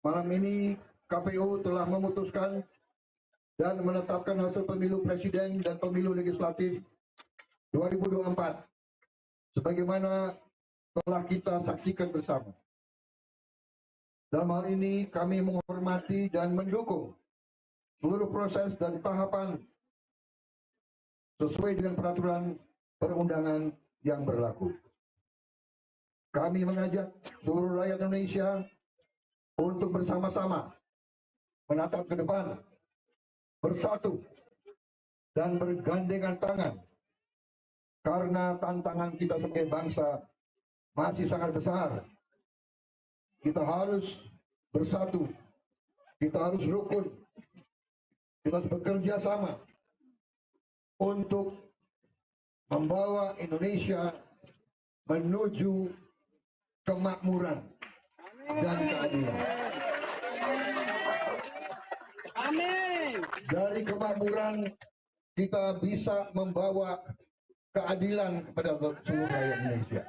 Malam ini KPU telah memutuskan dan menetapkan hasil pemilu presiden dan pemilu legislatif 2024 sebagaimana telah kita saksikan bersama. Dalam hal ini kami menghormati dan mendukung seluruh proses dan tahapan sesuai dengan peraturan perundangan yang berlaku. Kami mengajak seluruh rakyat Indonesia untuk bersama-sama menatap ke depan, bersatu, dan bergandengan tangan. Karena tantangan kita sebagai bangsa masih sangat besar. Kita harus bersatu, kita harus rukun, kita harus bekerja sama untuk membawa Indonesia menuju kemakmuran dan keadilan. Amin. Dari kemakmuran kita bisa membawa keadilan kepada seluruh rakyat Indonesia.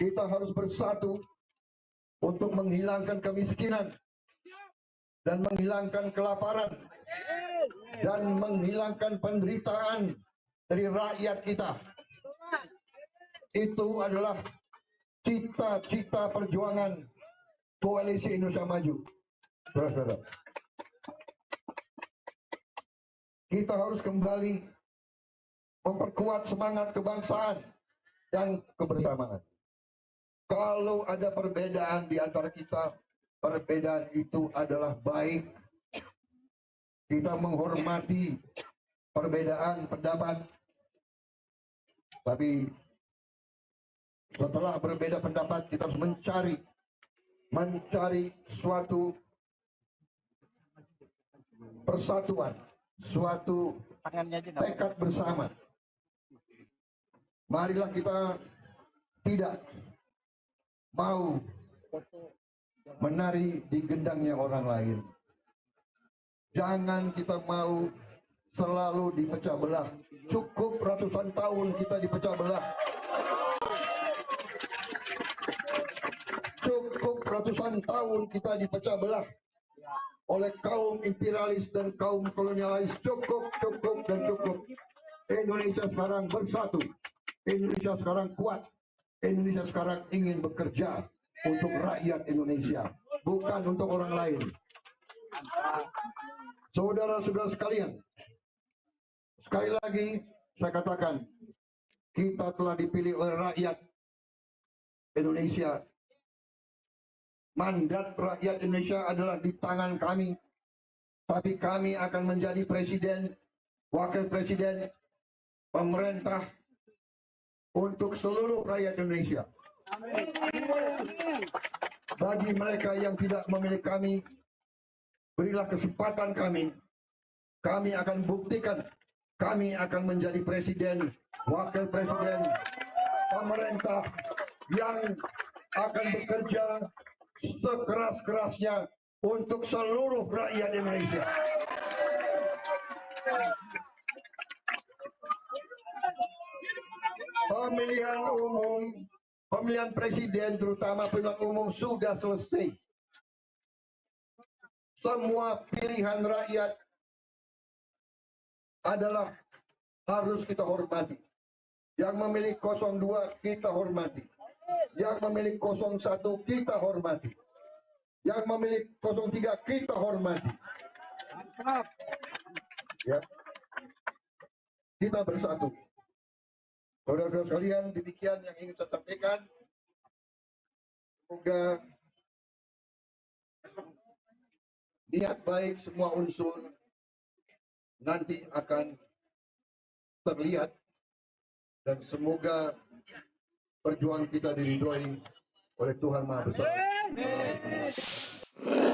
Kita harus bersatu untuk menghilangkan kemiskinan dan menghilangkan kelaparan dan menghilangkan penderitaan dari rakyat kita. Itu adalah cita-cita perjuangan Koalisi Indonesia Maju. Saudara-saudara, kita harus kembali memperkuat semangat kebangsaan dan kebersamaan. Kalau ada perbedaan di antara kita, perbedaan itu adalah baik. Kita menghormati perbedaan pendapat. Tapi setelah berbeda pendapat, kita harus mencari suatu persatuan, suatu tekad bersama. Marilah kita tidak mau menari di gendangnya orang lain. Jangan kita mau selalu dipecah belah. Cukup ratusan tahun kita dipecah belah. Cukup ratusan tahun kita dipecah belah oleh kaum imperialis dan kaum kolonialis. Cukup, cukup, dan cukup. Indonesia sekarang bersatu. Indonesia sekarang kuat. Indonesia sekarang ingin bekerja untuk rakyat Indonesia, bukan untuk orang lain. Saudara-saudara sekalian, sekali lagi saya katakan, kita telah dipilih oleh rakyat Indonesia. Mandat rakyat Indonesia adalah di tangan kami, tapi kami akan menjadi presiden, wakil presiden, pemerintah untuk seluruh rakyat Indonesia. Bagi mereka yang tidak memilih kami, berilah kesempatan kami. Kami akan buktikan, kami akan menjadi presiden, wakil presiden, pemerintah yang akan bekerja sekeras-kerasnya untuk seluruh rakyat Indonesia. Pemilihan umum, pemilihan presiden terutama pemilihan umum sudah selesai. Semua pilihan rakyat adalah harus kita hormati. Yang memilih 02 kita hormati. Yang memilih 01 kita hormati. Yang memilih 03 kita hormati. Ya. Kita bersatu. Saudara-saudara sekalian, demikian yang ingin saya sampaikan. Semoga niat baik semua unsur nanti akan terlihat, dan semoga perjuangan kita diridhoi oleh Tuhan Maha Besar.